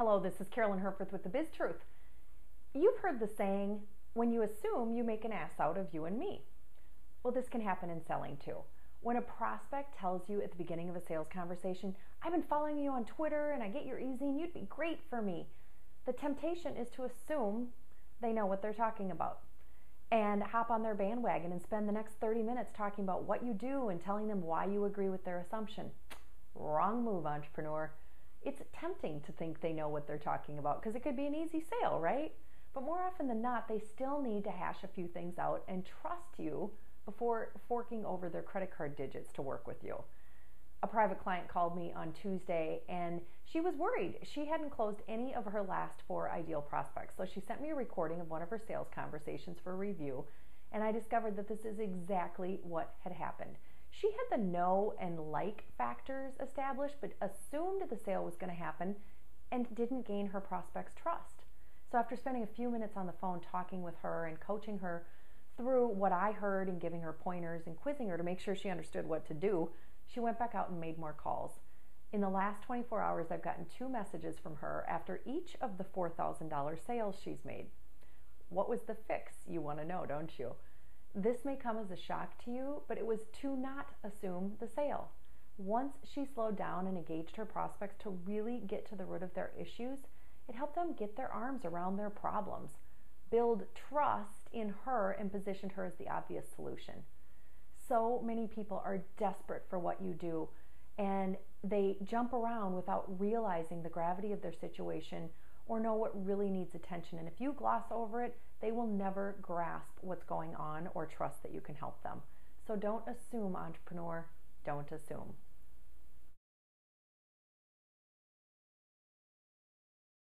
Hello, this is Carolyn Herfurth with The Biz Truth. You've heard the saying, when you assume, you make an ass out of you and me. Well, this can happen in selling too. When a prospect tells you at the beginning of a sales conversation, I've been following you on Twitter and I get your e-zine and you'd be great for me. The temptation is to assume they know what they're talking about and hop on their bandwagon and spend the next 30 minutes talking about what you do and telling them why you agree with their assumption. Wrong move, entrepreneur. It's tempting to think they know what they're talking about because it could be an easy sale, right? But more often than not, they still need to hash a few things out and trust you before forking over their credit card digits to work with you. A private client called me on Tuesday and she was worried. She hadn't closed any of her last 4 ideal prospects. So she sent me a recording of one of her sales conversations for review, and I discovered that this is exactly what had happened. She had the know and like factors established, but assumed the sale was going to happen and didn't gain her prospect's trust. So after spending a few minutes on the phone talking with her and coaching her through what I heard and giving her pointers and quizzing her to make sure she understood what to do, she went back out and made more calls. In the last 24 hours, I've gotten 2 messages from her after each of the $4,000 sales she's made. What was the fix? You want to know, don't you? This may come as a shock to you, but it was to not assume the sale. Once she slowed down and engaged her prospects to really get to the root of their issues, it helped them get their arms around their problems, build trust in her, and positioned her as the obvious solution. So many people are desperate for what you do, and they jump around without realizing the gravity of their situation or know what really needs attention. And if you gloss over it, they will never grasp what's going on or trust that you can help them. So don't assume, entrepreneur. Don't assume.